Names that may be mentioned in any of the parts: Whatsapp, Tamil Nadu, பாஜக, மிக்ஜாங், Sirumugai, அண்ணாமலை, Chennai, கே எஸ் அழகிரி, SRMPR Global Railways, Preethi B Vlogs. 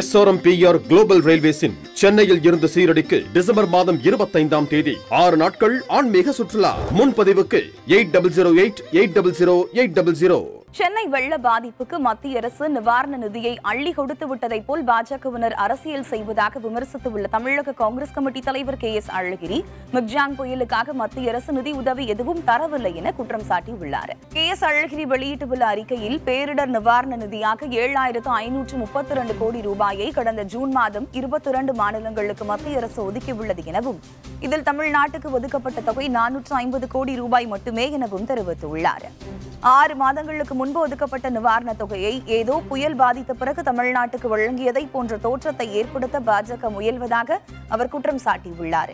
SRMPR Global Railways in Chennaiil irundhu சீரடிக்கு December மாதம் 25ஆம் தேதி 6 நாட்கள் ஆன்மீக சுற்றுலா முன்பதிவுக்கு 8008800800 சென்னை வெள்ள பாதிப்புக்கு மத்திய அரசு நிவாரண நிதியை அள்ளி கொடுத்து விட்டதை போல் பாஜகவினர் அரசியல் செய்வதாக விமர்சித்துள்ள தமிழக காங்கிரஸ் கமிட்டி தலைவர் கே எஸ் அழகிரி மிக்ஜாங் புயலுக்காக மத்திய அரசு நிதி உதவி எதுவும் தரவில்லை என குற்றம் சாட்டியுள்ளார். கே எஸ் அழகிரி வெளியிட்டுள்ள அறிக்கையில் பேரிடர் நிவாரண நிதியாக 7532 கோடி ரூபாயை கடந்த ஜூன் மாதம் 22 மாநிலங்களுக்கு மத்திய அரசு ஒதுக்கியுள்ளது எனவும் இதில் தமிழ்நாட்டுக்கு ஒதுக்கப்பட்ட தொகை 450 கோடி ரூபாய் மட்டுமே எனவும் தெரிவித்துள்ளார். 6 மாதங்களுக்கு முன்பு ஒதுக்கப்பட்ட நிவாரணத் தொகையை ஏதோ புயல் பாதித்த பிறகு தமிழ்நாட்டுக்கு வழங்கியதை போன்ற தோற்றத்தை ஏற்படுத்த பாஜக முயல்வதாக அவர் குற்றம் சாட்டியுள்ளார்.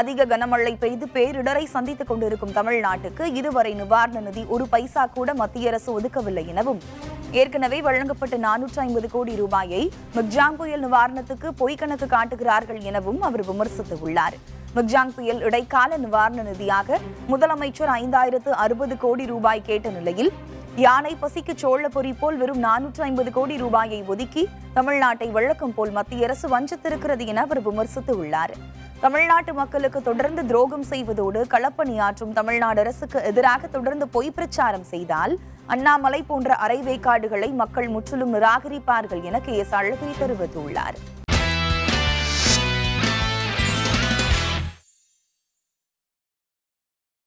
அதிக கனமழை பெய்து பேரிடரை சந்தித்துக் கொண்டிருக்கும் தமிழ்நாட்டுக்கு இதுவரை நிவாரண நிதி 1 பைசா கூட மத்திய அரசு ஒதுக்கவில்லை எனவும் ஏற்கனவே வழங்கப்பட்ட 450 கோடி ரூபாயை மிக்ஜாங் புயல் நிவாரணத்துக்கு பொய்க்கணக்கு காட்டுகிறார்கள் எனவும் அவர் விமர்சித்துள்ளார். மிக்ஜாங் புயல் இடைக்கால நிவாரண நிதியாக முதலமைச்சர் 5060 கோடி ரூபாய் கேட்ட நிலையில் யானை பசிக்கு சோழபொறி போல் வெறும் 450 கோடி ரூபாயை ஒதுக்கி தமிழ்நாட்டை வழக்கம் போல் மத்திய அரசு வஞ்சித்திருக்கிறது என அவர் விமர்சித்துள்ளார். தமிழ்நாட்டு மக்களுக்கு தொடர்ந்து துரோகம் செய்வதோடு களப்பணியாற்றும் தமிழ்நாடு அரசுக்கு எதிராக தொடர்ந்து பொய் பிரச்சாரம் செய்தால் அண்ணாமலை போன்ற அரைவேக்காடுகளை மக்கள் முற்றிலும் நிராகரிப்பார்கள் என கே எஸ் அழகிரி தெரிவித்துள்ளார்.